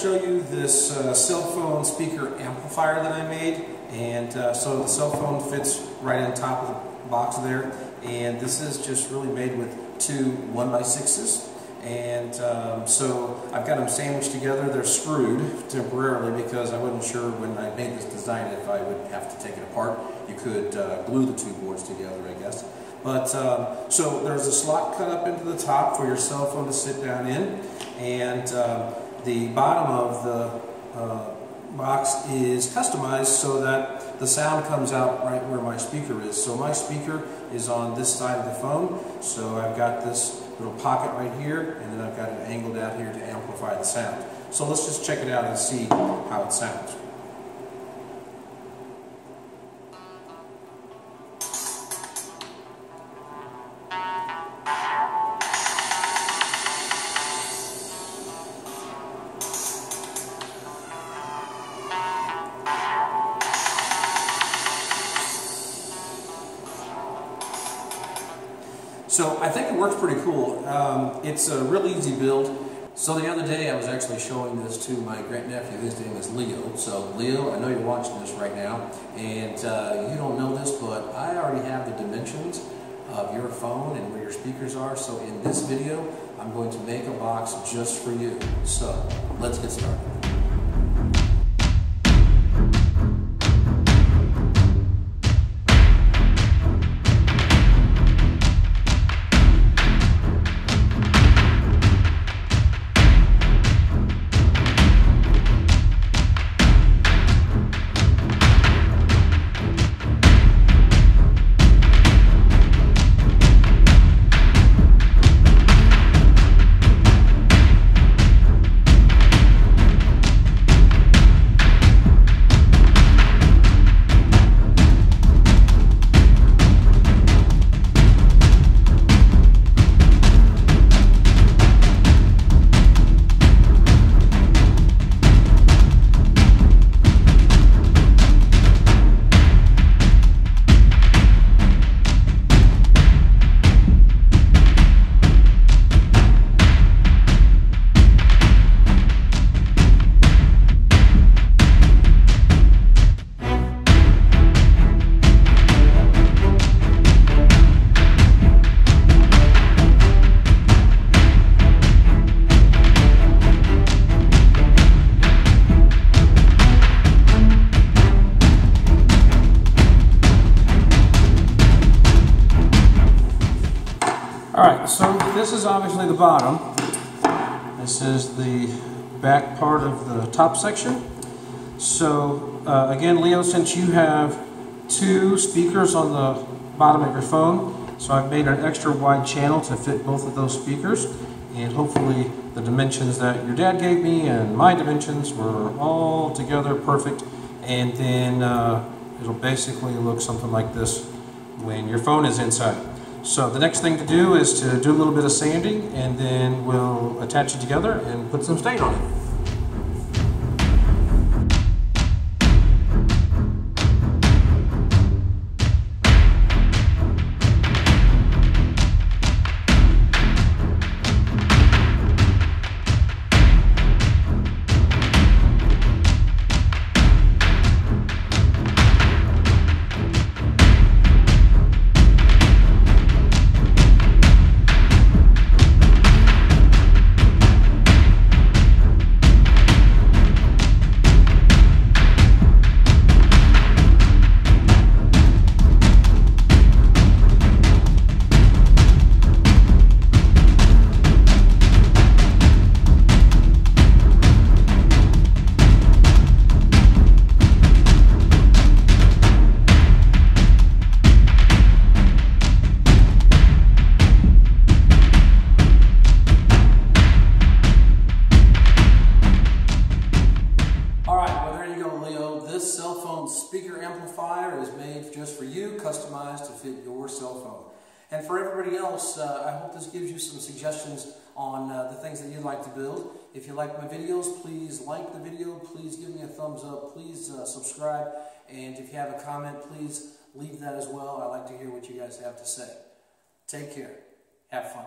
show you this cell phone speaker amplifier that I made, and so the cell phone fits right on top of the box there, and this is just really made with two 1x6s, and so I've got them sandwiched together. They're screwed temporarily because I wasn't sure when I made this design if I would have to take it apart. You could glue the two boards together, I guess. But so there's a slot cut up into the top for your cell phone to sit down in, and the bottom of the box is customized so that the sound comes out right where my speaker is. So my speaker is on this side of the phone, so I've got this little pocket right here, and then I've got it angled out here to amplify the sound. So let's just check it out and see how it sounds. So I think it works pretty cool. It's a real easy build. So the other day I was actually showing this to my great-nephew. His name is Leo. So Leo, I know you're watching this right now, and you don't know this, but I already have the dimensions of your phone and where your speakers are. So in this video, I'm going to make a box just for you. So let's get started. Alright, so this is obviously the bottom. This is the back part of the top section. So again, Leo, since you have two speakers on the bottom of your phone, so I've made an extra wide channel to fit both of those speakers, and hopefully the dimensions that your dad gave me and my dimensions were all together perfect, and then it'll basically look something like this when your phone is inside. So the next thing to do is to do a little bit of sanding, and then we'll attach it together and put some stain on it. Speaker amplifier is made just for you, customized to fit your cell phone. And for everybody else, I hope this gives you some suggestions on the things that you'd like to build. If you like my videos, please like the video, please give me a thumbs up, please subscribe, and if you have a comment, please leave that as well. I like to hear what you guys have to say. Take care. Have fun.